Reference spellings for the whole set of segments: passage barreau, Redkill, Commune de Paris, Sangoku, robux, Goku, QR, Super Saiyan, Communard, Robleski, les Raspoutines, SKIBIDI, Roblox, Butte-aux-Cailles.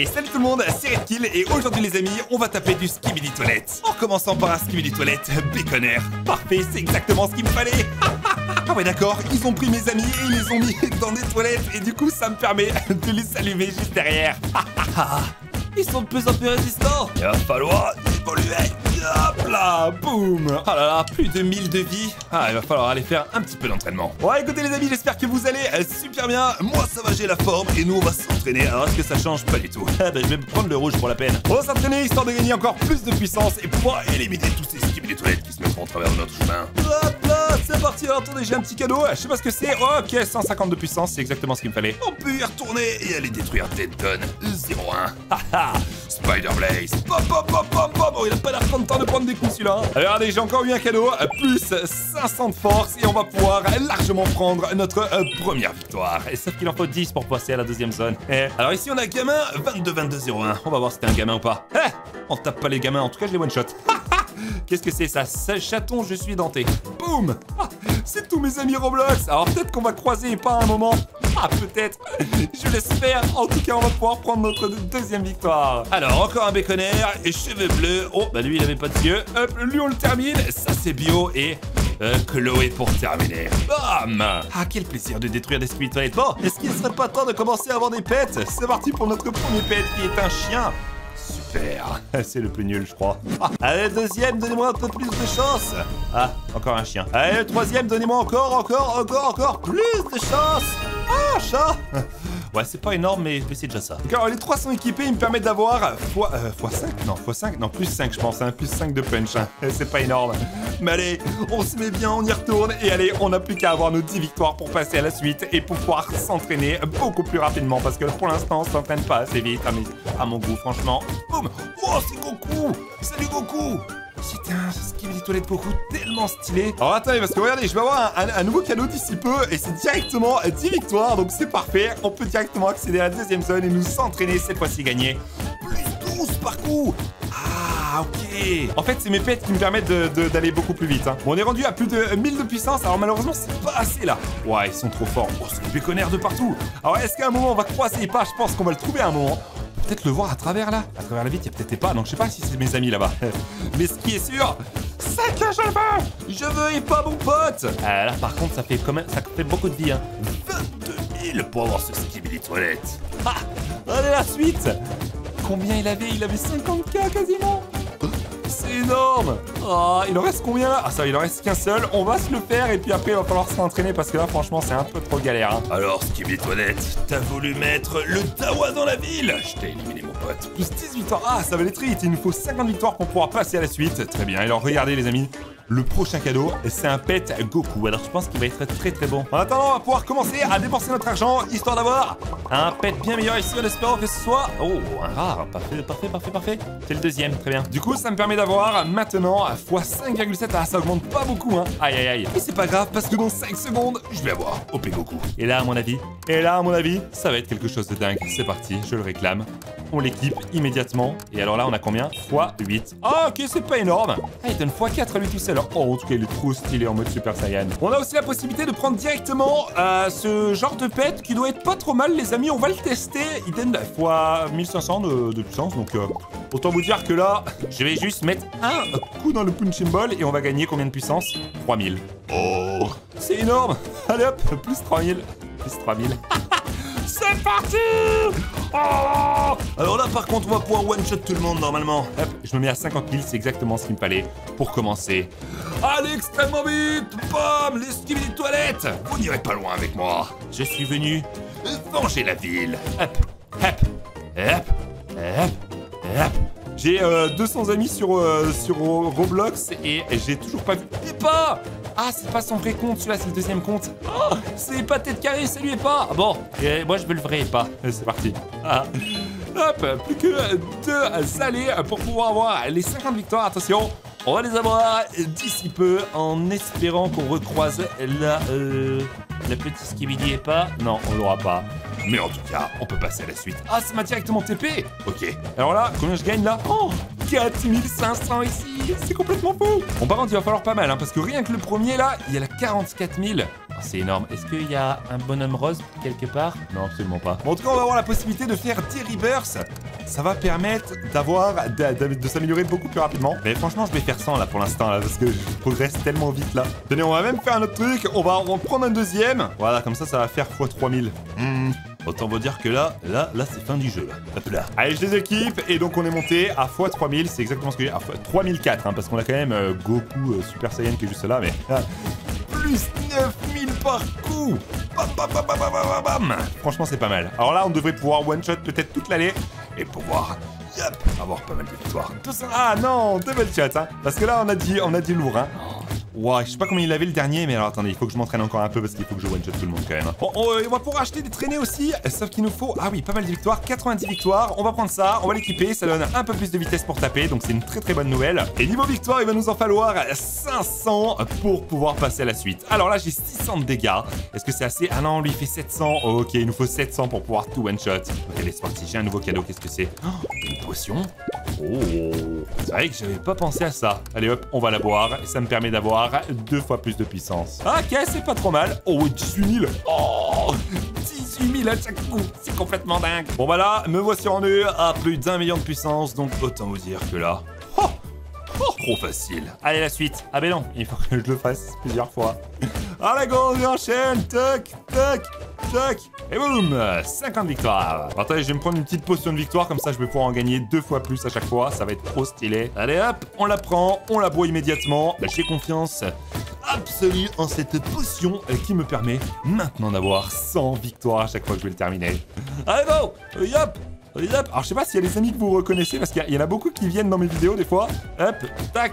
Et salut tout le monde, c'est Redkill et aujourd'hui les amis, on va taper du skibidi toilette. En commençant par un skibidi toilette béconnaire. Parfait, c'est exactement ce qu'il me fallait. Ah ouais d'accord, ils ont pris mes amis et ils les ont mis dans des toilettes et du coup ça me permet de les allumer juste derrière. Ils sont de plus en plus résistants. Il va falloir évoluer. Hop là, boum. Ah là là, plus de 1000 de vie. Ah, il va falloir aller faire un petit peu d'entraînement. Bon, écoutez les amis, j'espère que vous allez super bien. Moi, ça va, j'ai la forme et nous, on va s'entraîner. Alors, est-ce que ça change? Pas du tout. Ah, ben, je vais me prendre le rouge pour la peine. On va s'entraîner histoire de gagner encore plus de puissance et pouvoir éliminer tous ces skibidi toilettes qui se mettront au travers de notre chemin. Hop là, c'est parti. Alors, attendez, j'ai un petit cadeau. Je sais pas ce que c'est. Oh, ok, 150 de puissance, c'est exactement ce qu'il me fallait. On peut y retourner et aller détruire des tonnes. 01. Haha, Spider Blaze. Pop, pop, pop, pop, pop. Oh, il a pas l'air content de prendre des coups celui-là. Regardez, j'ai encore eu un cadeau, plus 500 de force et on va pouvoir largement prendre notre première victoire. Et sauf qu'il en faut 10 pour passer à la deuxième zone. Alors ici on a gamin 22-22-01. On va voir si t'es un gamin ou pas. On tape pas les gamins, en tout cas je les one shot. Qu'est-ce que c'est ça? Chaton, je suis denté. Boum. C'est tous mes amis Roblox. Alors peut-être qu'on va croiser pas à un moment. Ah, peut-être. Je l'espère. En tout cas, on va pouvoir prendre notre deuxième victoire. Alors, encore un béconnaire et cheveux bleus. Oh, bah lui, il avait pas de yeux. Hop, lui, on le termine. Ça, c'est bio et... Chloé pour terminer. Bam! Ah, quel plaisir de détruire des skibidi toilettes. Bon, est-ce qu'il serait pas temps de commencer à avoir des pets? C'est parti pour notre premier pet qui est un chien. Super. C'est le plus nul, je crois. Allez, deuxième, donnez-moi un peu plus de chance. Ah, encore un chien. Allez, troisième, donnez-moi encore plus de chance. Ah, chat. Ouais, c'est pas énorme, mais c'est déjà ça. D'accord, les 300 équipés, ils me permettent d'avoir plus 5, je pense, hein, plus 5 de punch. Hein. C'est pas énorme. Mais allez, on se met bien, on y retourne. Et allez, on n'a plus qu'à avoir nos 10 victoires pour passer à la suite et pouvoir s'entraîner beaucoup plus rapidement. Parce que pour l'instant, on s'entraîne pas assez vite, hein, mais à mon goût, franchement. Boum! Oh, c'est Goku! Salut Goku! Putain, ce skibidi toilette Goku tellement stylé. Alors attendez, parce que regardez, je vais avoir un nouveau cadeau d'ici peu et c'est directement 10 victoires, donc c'est parfait. On peut directement accéder à la deuxième zone et nous entraîner cette fois-ci gagner. Plus 12 par coup. Ah, ok. En fait, c'est mes pets qui me permettent d'aller beaucoup plus vite. Hein. Bon, on est rendu à plus de 1000 de puissance, alors malheureusement, c'est pas assez là. Ouais, ils sont trop forts. Oh, c'est des béconnaires de partout. Alors, est-ce qu'à un moment, on va croiser? Pas, je pense qu'on va le trouver à un moment. Peut-être le voir à travers là. À travers la vitre, il y a peut-être pas. Donc je sais pas si c'est mes amis là-bas. Mais ce qui est sûr, c'est que je veux. Je veux et pas mon pote. Là par contre, ça fait quand même, ça fait beaucoup de vie. Hein. 22 000 pour avoir ce skibidi toilette. Ah, regardez la suite. Combien il avait? Il avait 50 000 quasiment. C'est énorme. Oh, il en reste combien là? Ah ça, il en reste qu'un seul. On va se le faire et puis après il va falloir s'entraîner parce que là franchement c'est un peu trop galère. Hein. Alors skibidi toilette, t'as voulu mettre le Tawa dans la ville. Je t'ai éliminé mon pote. Plus 18 ans. Ah ça va les tri. Il nous faut 50 victoires pour pouvoir passer à la suite. Très bien. Alors regardez les amis. Le prochain cadeau, c'est un pet Goku. Alors je pense qu'il va être très bon. En attendant, on va pouvoir commencer à dépenser notre argent, histoire d'avoir un pet bien meilleur ici, en espérant que ce soit... Oh, un rare. Parfait. C'est le deuxième, très bien. Du coup, ça me permet d'avoir maintenant x5,7. Ah, ça augmente pas beaucoup, hein. Aïe. Mais c'est pas grave, parce que dans 5 secondes, je vais avoir OP Goku. Et là, à mon avis, ça va être quelque chose de dingue. C'est parti, je le réclame. On l'équipe immédiatement. Et alors là, on a combien? x8. Ah, ok, c'est pas énorme. Ah, il donne x4 à lui tout seul. Oh, en tout cas, il est trop stylé en mode Super Saiyan. On a aussi la possibilité de prendre directement ce genre de pet qui doit être pas trop mal, les amis. On va le tester. Il donne x1500 de puissance. Donc, autant vous dire que là, je vais juste mettre un coup dans le punching ball et on va gagner combien de puissance? 3000. Oh, c'est énorme. Allez hop, plus 3000. Plus 3000. C'est parti! Oh! Alors là, par contre, on va pouvoir one-shot tout le monde, normalement. Hop, je me mets à 50 000, c'est exactement ce qu'il me fallait pour commencer. Allez, extrêmement vite! Bam! Les skibidi toilettes! Vous n'irez pas loin avec moi. Je suis venu venger la ville. Hop! J'ai 200 amis sur Roblox et j'ai toujours pas vu... Epa! Ah, c'est pas son vrai compte, celui-là, c'est le deuxième compte. Oh, c'est pas tête carrée, c'est lui Epa. Ah bon, moi je veux le vrai Epa. C'est parti. Ah. Hop, plus que 2 allées pour pouvoir avoir les 50 victoires. Attention, on va les avoir d'ici peu en espérant qu'on recroise la petite skibidi Epa. Non, on l'aura pas. Mais en tout cas, on peut passer à la suite. Ah, ça m'a directement TP. Ok. Alors là, combien je gagne là? Oh, 4500 ici. C'est complètement fou. Bon, par contre, il va falloir pas mal, hein, parce que rien que le premier là, il y a la 44 000. Ah, c'est énorme. Est-ce qu'il y a un bonhomme rose quelque part? Non, absolument pas. Bon, en tout cas, on va avoir la possibilité de faire 10 reverse. ça va permettre d'avoir de s'améliorer beaucoup plus rapidement. Mais franchement, je vais faire 100 là pour l'instant, là, parce que je progresse tellement vite là. Tenez, on va même faire un autre truc, on va en prendre un deuxième. Voilà, comme ça va faire x3000. Autant vous dire que là, c'est fin du jeu. Là. Hop là. Allez, je les équipe. Et donc, on est monté à x3000. C'est exactement ce que j'ai. À x3004. Hein, parce qu'on a quand même Goku Super Saiyan qui est juste là. Mais plus 9000 par coup. Bam, bam, bam, bam, bam, bam. Franchement, c'est pas mal. Alors là, on devrait pouvoir one-shot peut-être toute l'année. Et pouvoir yep, avoir pas mal de victoires. Tout ça. Ah non, deux belles shots. Hein, parce que là, on a du lourd. Hein. Wow, je sais pas combien il avait le dernier, mais alors attendez, il faut que je m'entraîne encore un peu parce qu'il faut que je one-shot tout le monde quand même. Bon, on va pouvoir acheter des traînées aussi, sauf qu'il nous faut, ah oui, pas mal de victoires, 90 victoires. On va prendre ça, on va l'équiper, ça donne un peu plus de vitesse pour taper, donc c'est une très très bonne nouvelle. Et niveau victoire, il va nous en falloir 500 pour pouvoir passer à la suite. Alors là, j'ai 600 de dégâts. Est-ce que c'est assez? Ah non, lui il fait 700. Oh, ok, il nous faut 700 pour pouvoir tout one-shot. Ok, c'est parti, j'ai un nouveau cadeau, qu'est-ce que c'est? Oh, une potion. Oh, c'est vrai que j'avais pas pensé à ça. Allez hop, on va la boire, ça me permet d'avoir 2 fois plus de puissance. Ok, c'est pas trop mal. Oh, 18 000. Oh, 18 000 à chaque coup. C'est complètement dingue. Bon, bah là, me voici rendu à plus d'1 million de puissance. Donc, autant vous dire que là... Oh, oh, trop facile. Allez, la suite. Ah, mais non, il faut que je le fasse plusieurs fois. Ah, la grosse, j'enchaîne. Toc, toc, toc. Et boum, 50 victoires. Attendez, je vais me prendre une petite potion de victoire, comme ça je vais pouvoir en gagner 2 fois plus à chaque fois. Ça va être trop stylé. Allez hop, on la prend, on la boit immédiatement. J'ai confiance absolue en cette potion qui me permet maintenant d'avoir 100 victoires à chaque fois que je vais le terminer. Allez go, hop. Alors je sais pas s'il y a des amis que vous reconnaissez, parce qu'il y en a beaucoup qui viennent dans mes vidéos des fois. Hop, tac,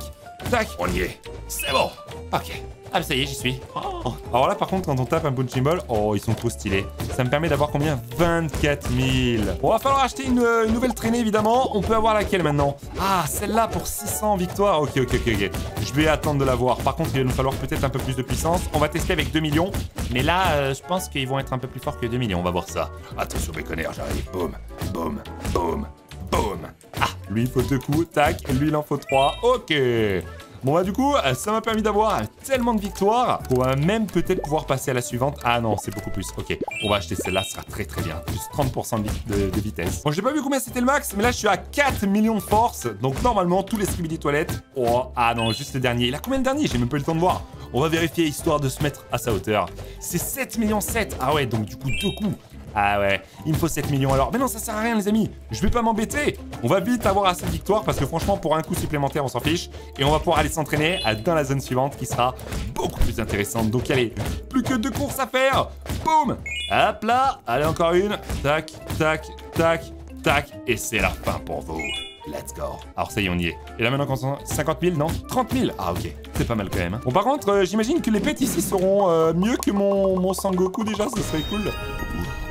tac, on y est. C'est bon. Ok. Ah ça y est, j'y suis. Oh. Alors là par contre quand on tape un punching ball, oh ils sont trop stylés. Ça me permet d'avoir combien? 24 000. Bon, va falloir acheter une nouvelle traînée évidemment. On peut avoir laquelle maintenant? Ah celle-là pour 600 victoires. Ok ok ok ok. Je vais attendre de la voir. Par contre il va nous falloir peut-être un peu plus de puissance. On va tester avec 2 millions. Mais là je pense qu'ils vont être un peu plus forts que 2 millions. On va voir ça. Attention béconner, j'arrive. Boum, boum, boum, boum. Ah lui il faut 2 coups. Tac. Lui il en faut 3. Ok. Bon bah du coup, ça m'a permis d'avoir tellement de victoires qu'on va même peut-être pouvoir passer à la suivante. Ah non, c'est beaucoup plus. Ok, on va acheter celle-là, ce sera très très bien. Plus 30% de vitesse. Bon, j'ai pas vu combien c'était le max, mais là je suis à 4 millions de force. Donc normalement, tous les skibidi toilettes. Oh, ah non, juste le dernier. Il a combien le dernier? J'ai même pas eu le temps de voir. On va vérifier histoire de se mettre à sa hauteur. C'est 7 millions 7. Ah ouais, donc du coup, 2 coups. Ah ouais, il me faut 7 millions alors. Mais non, ça sert à rien les amis, je vais pas m'embêter. On va vite avoir assez de victoires parce que franchement, pour un coup supplémentaire, on s'en fiche. Et on va pouvoir aller s'entraîner dans la zone suivante qui sera beaucoup plus intéressante. Donc allez, plus que 2 courses à faire. Boum. Hop là. Allez, encore une. Tac, tac, tac, tac. Et c'est la fin pour vous. Let's go. Alors ça y est, on y est. Et là maintenant qu'on s'en... 50 000, non 30 000. Ah ok, c'est pas mal quand même. Hein. Bon par contre, j'imagine que les pets ici seront mieux que mon Sangoku déjà, ce serait cool.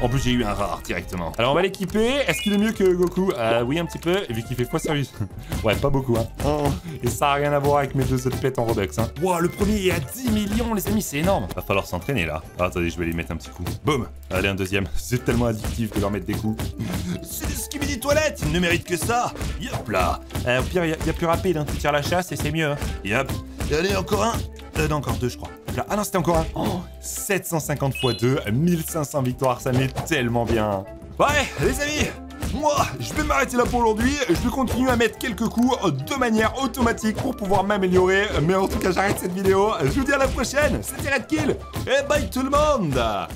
En plus, j'ai eu un rare directement. Alors, on va l'équiper. Est-ce qu'il est mieux que Goku? Oui, un petit peu, vu qu'il fait quoi sérieux. Ouais, pas beaucoup, hein. Oh, et ça n'a rien à voir avec mes 2 autres pets en Robux, hein. Wow, le premier est à 10 millions, les amis, c'est énorme. Va falloir s'entraîner, là. Ah, attendez, je vais lui mettre un petit coup. Boum. Allez, un deuxième. C'est tellement addictif de leur mettre des coups. C'est des skibidi toilettes. Ils ne méritent que ça. Yop là. Au pire, il y a plus rapide, hein. Tu tires la chasse et c'est mieux, hein. Yop. Allez, encore un. Non, encore 2, je crois. Ah non, c'était encore un. Oh, 750 x 2, 1500 victoires, ça m'est tellement bien. Ouais, les amis, moi, je vais m'arrêter là pour aujourd'hui. Je vais continuer à mettre quelques coups de manière automatique pour pouvoir m'améliorer. Mais en tout cas, j'arrête cette vidéo. Je vous dis à la prochaine. C'était Redkill. Et bye tout le monde.